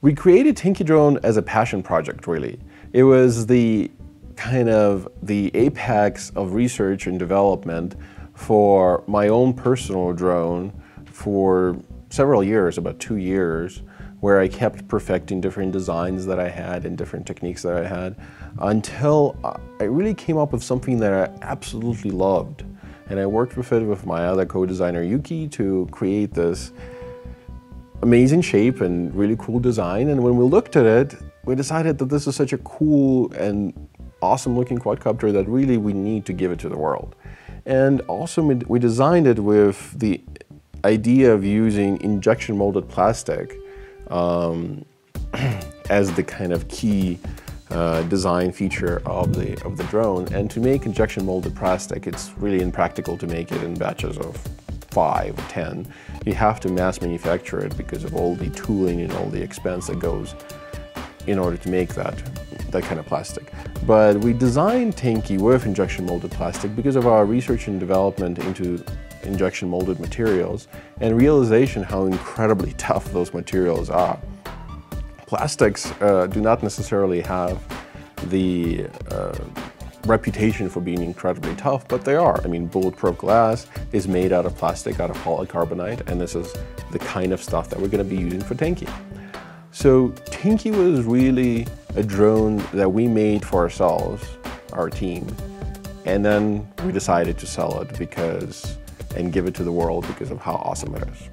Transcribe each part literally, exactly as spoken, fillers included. We created Tanky Drone as a passion project, really. It was the kind of the apex of research and development for my own personal drone for several years, about two years, where I kept perfecting different designs that I had and different techniques that I had until I really came up with something that I absolutely loved. And I worked with it with my other co-designer Yuki to create this amazing shape and really cool design. And when we looked at it, we decided that this is such a cool and awesome looking quadcopter that really we need to give it to the world. And also we designed it with the idea of using injection molded plastic um, as the kind of key Uh, design feature of the of the drone. And to make injection molded plastic, it's really impractical to make it in batches of five or ten. You have to mass manufacture it because of all the tooling and all the expense that goes in order to make that that kind of plastic. But we designed Tanky with injection molded plastic because of our research and development into injection molded materials and realization how incredibly tough those materials are. Plastics uh, do not necessarily have the uh, reputation for being incredibly tough, but they are. I mean, bulletproof glass is made out of plastic, out of polycarbonate, and this is the kind of stuff that we're going to be using for Tanky. So Tanky was really a drone that we made for ourselves, our team, and then we decided to sell it because and give it to the world because of how awesome it is.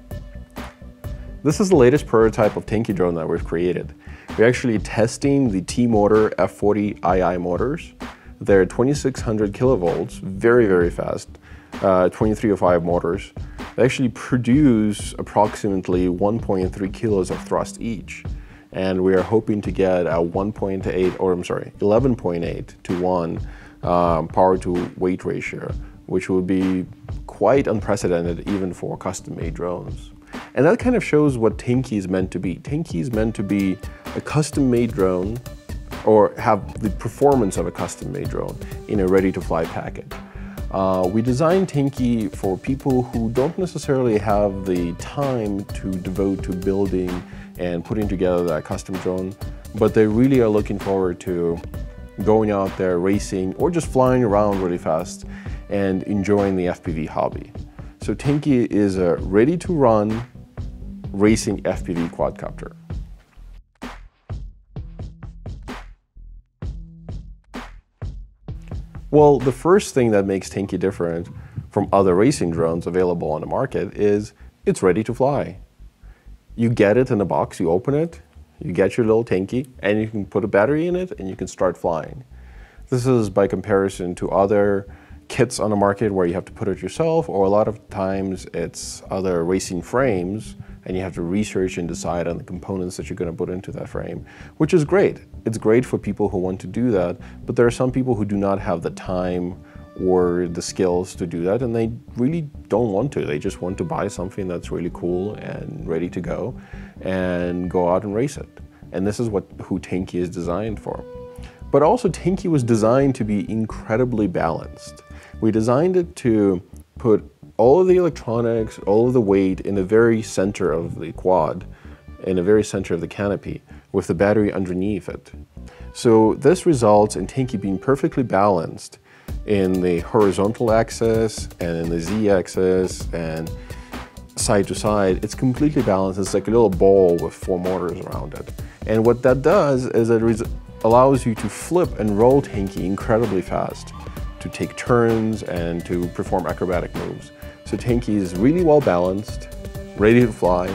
This is the latest prototype of Tanky Drone that we've created. We're actually testing the T-Motor F forty two motors. They're twenty-six hundred kilovolts, very, very fast, uh, twenty-three oh five motors. They actually produce approximately one point three kilos of thrust each. And we are hoping to get a one point eight, or I'm sorry, eleven point eight to one uh, power to weight ratio, which would be quite unprecedented even for custom-made drones. And that kind of shows what Tanky is meant to be. Tanky is meant to be a custom-made drone, or have the performance of a custom-made drone in a ready-to-fly package. Uh, we designed Tanky for people who don't necessarily have the time to devote to building and putting together that custom drone, but they really are looking forward to going out there racing or just flying around really fast and enjoying the F P V hobby. So Tanky is a ready-to-run racing F P V quadcopter. Well, the first thing that makes Tanky different from other racing drones available on the market is it's ready to fly. You get it in a box, you open it, you get your little Tanky, and you can put a battery in it and you can start flying. This is by comparison to other kits on the market where you have to put it yourself, or a lot of times it's other racing frames and you have to research and decide on the components that you're going to put into that frame, which is great. It's great for people who want to do that, but there are some people who do not have the time or the skills to do that, and they really don't want to. They just want to buy something that's really cool and ready to go and go out and race it. And this is what who Tanky is designed for. But also Tanky was designed to be incredibly balanced. We designed it to put all of the electronics, all of the weight in the very center of the quad, in the very center of the canopy, with the battery underneath it. So this results in Tanky being perfectly balanced in the horizontal axis and in the Z-axis and side to side. It's completely balanced. It's like a little ball with four motors around it. And what that does is it allows you to flip and roll Tanky incredibly fast, to take turns and to perform acrobatic moves. So Tanky is really well balanced, ready to fly,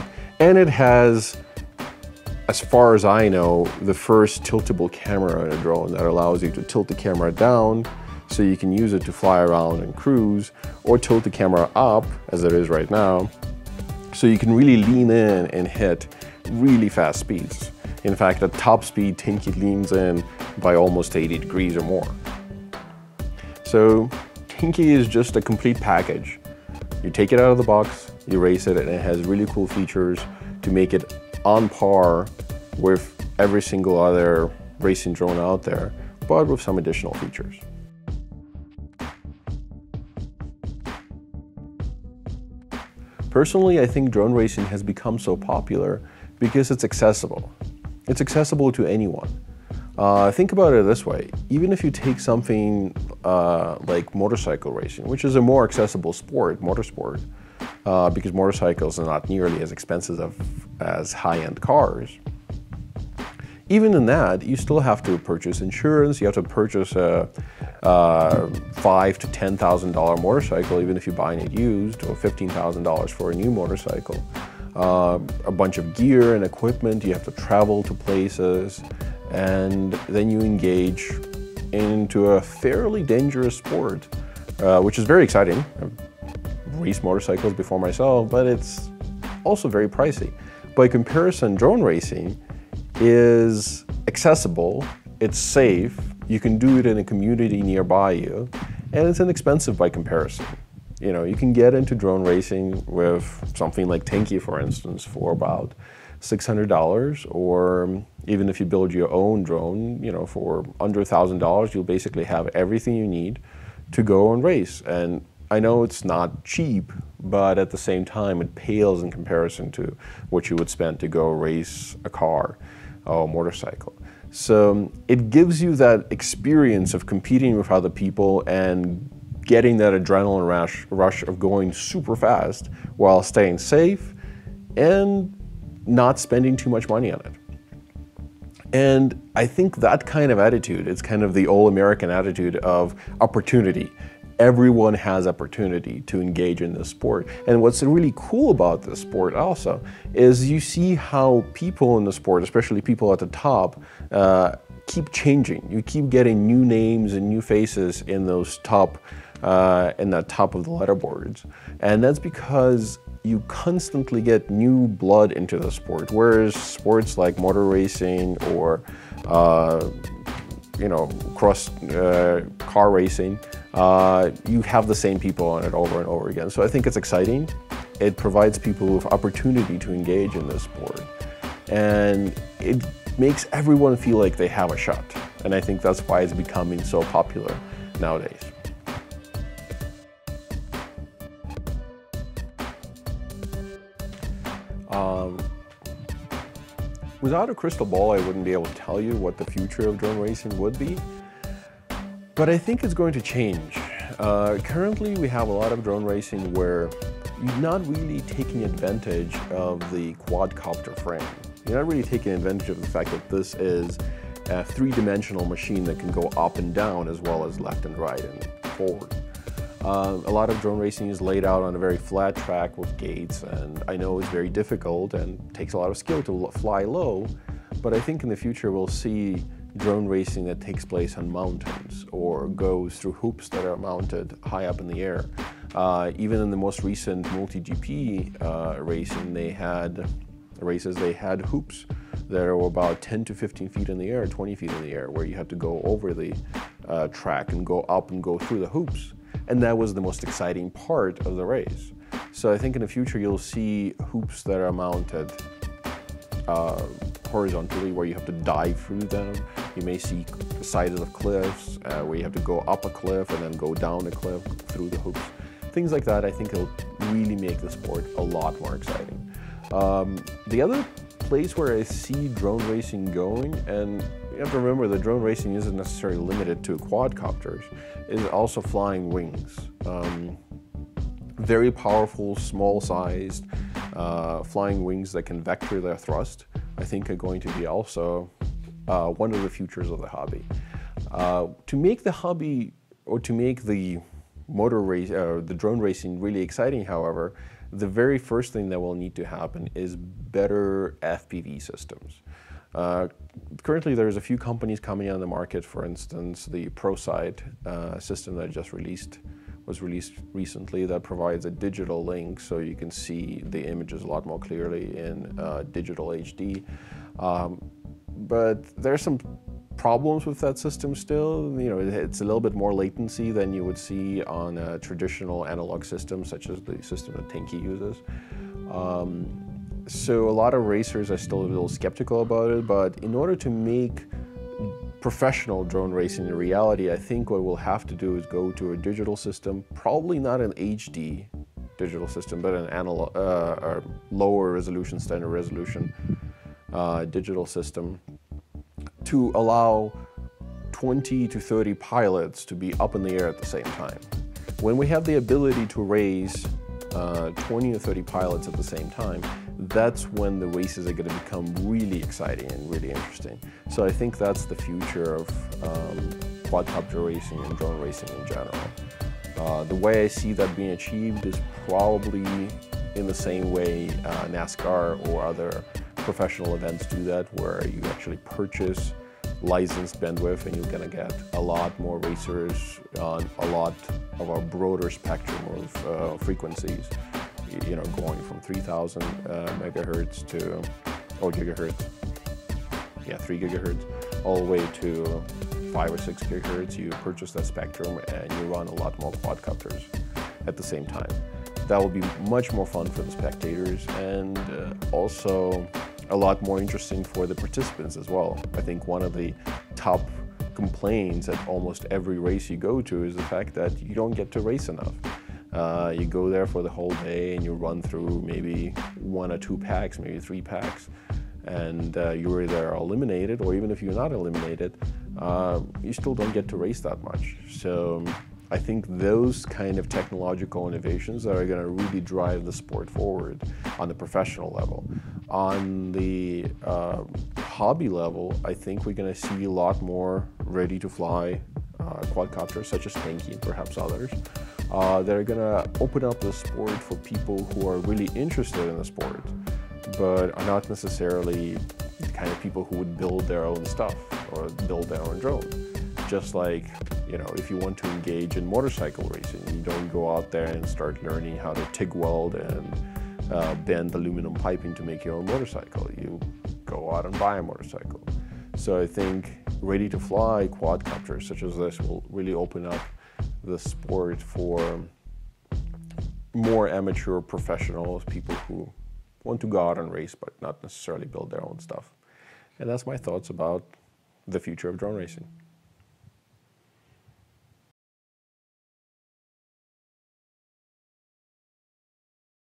and it has, as far as I know, the first tiltable camera in a drone that allows you to tilt the camera down so you can use it to fly around and cruise, or tilt the camera up, as it is right now, so you can really lean in and hit really fast speeds. In fact, at top speed, Tanky leans in by almost eighty degrees or more. So Tanky is just a complete package. You take it out of the box, you race it, and it has really cool features to make it on par with every single other racing drone out there, but with some additional features. Personally, I think drone racing has become so popular because it's accessible. It's accessible to anyone. Uh, think about it this way, even if you take something uh, like motorcycle racing, which is a more accessible sport, motorsport, uh, because motorcycles are not nearly as expensive as high-end cars. Even in that, you still have to purchase insurance, you have to purchase a, a five to ten thousand dollar motorcycle, even if you're buying it used, or fifteen thousand dollars for a new motorcycle. Uh, a bunch of gear and equipment, you have to travel to places, and then you engage into a fairly dangerous sport, uh, which is very exciting. I've raced motorcycles before myself, but it's also very pricey. By comparison, drone racing is accessible, it's safe, you can do it in a community nearby you, and it's inexpensive by comparison. You know, you can get into drone racing with something like Tanky, for instance, for about six hundred dollars, or even if you build your own drone, you know, for under a thousand dollars, you'll basically have everything you need to go and race. And I know it's not cheap, but at the same time, it pales in comparison to what you would spend to go race a car or a motorcycle. So it gives you that experience of competing with other people and getting that adrenaline rush, rush of going super fast while staying safe and not spending too much money on it. And I think that kind of attitude, it's kind of the all-American attitude of opportunity. Everyone has opportunity to engage in this sport. And what's really cool about this sport also is you see how people in the sport, especially people at the top, uh, keep changing. You keep getting new names and new faces in those top, uh, in the top of the letterboards. And that's because you constantly get new blood into the sport. Whereas sports like motor racing or, uh, you know, cross uh, car racing, uh, you have the same people on it over and over again. So I think it's exciting. It provides people with opportunity to engage in this sport. And it makes everyone feel like they have a shot. And I think that's why it's becoming so popular nowadays. Um, without a crystal ball, I wouldn't be able to tell you what the future of drone racing would be. But I think it's going to change. Uh, currently, we have a lot of drone racing where you're not really taking advantage of the quadcopter frame. You're not really taking advantage of the fact that this is a three-dimensional machine that can go up and down as well as left and right and forward. Uh, a lot of drone racing is laid out on a very flat track with gates, and I know it's very difficult and takes a lot of skill to fly low, but I think in the future we'll see drone racing that takes place on mountains or goes through hoops that are mounted high up in the air. Uh, even in the most recent multi G P uh, racing, they had races, they had hoops that were about ten to fifteen feet in the air, twenty feet in the air, where you had to go over the uh, track and go up and go through the hoops. And that was the most exciting part of the race. So I think in the future you'll see hoops that are mounted uh, horizontally, where you have to dive through them. You may see sides of cliffs uh, where you have to go up a cliff and then go down a cliff through the hoops. Things like that, I think it'll really make the sport a lot more exciting. Um, the other place where I see drone racing going, and you have to remember that drone racing isn't necessarily limited to quadcopters, is also flying wings. Um, very powerful, small-sized uh, flying wings that can vector their thrust, I think are going to be also uh, one of the futures of the hobby. Uh, to make the hobby, or to make the motor race, uh, the drone racing really exciting, however, the very first thing that will need to happen is better F P V systems. Uh, currently, there's a few companies coming on the market. For instance, the ProSite uh, system that I just released was released recently that provides a digital link so you can see the images a lot more clearly in uh, digital H D. Um, but there's some problems with that system still. You know, it's a little bit more latency than you would see on a traditional analog system, such as the system that Tanky uses. Um, so a lot of racers are still a little skeptical about it, but in order to make professional drone racing a reality, I think what we'll have to do is go to a digital system, probably not an H D digital system, but an analog, uh, or lower resolution, standard resolution uh, digital system to allow twenty to thirty pilots to be up in the air at the same time. When we have the ability to raise uh, twenty or thirty pilots at the same time, that's when the races are going to become really exciting and really interesting. So I think that's the future of um, quadcopter racing and drone racing in general. Uh, the way I see that being achieved is probably in the same way uh, NASCAR or other professional events do that, where you actually purchase licensed bandwidth and you're going to get a lot more racers on a lot of a broader spectrum of uh, frequencies. You know, going from three thousand uh, megahertz to, oh, gigahertz, yeah, three gigahertz, all the way to five or six gigahertz. You purchase that spectrum and you run a lot more quadcopters at the same time. That will be much more fun for the spectators and uh, also a lot more interesting for the participants as well. I think one of the top complaints at almost every race you go to is the fact that you don't get to race enough. Uh, you go there for the whole day and you run through maybe one or two packs, maybe three packs, and uh, you're either eliminated, or even if you're not eliminated, uh, you still don't get to race that much. So I think those kind of technological innovations are going to really drive the sport forward on the professional level. On the uh, hobby level, I think we're going to see a lot more ready-to-fly uh, quadcopters, such as Tanky and perhaps others. Uh, they're going to open up the sport for people who are really interested in the sport, but are not necessarily the kind of people who would build their own stuff or build their own drone. Just like, you know, if you want to engage in motorcycle racing, you don't go out there and start learning how to TIG weld and uh, bend aluminum piping to make your own motorcycle. You go out and buy a motorcycle. So I think ready-to-fly quadcopters such as this will really open up the sport for more amateur professionals, people who want to go out and race but not necessarily build their own stuff. And that's my thoughts about the future of drone racing.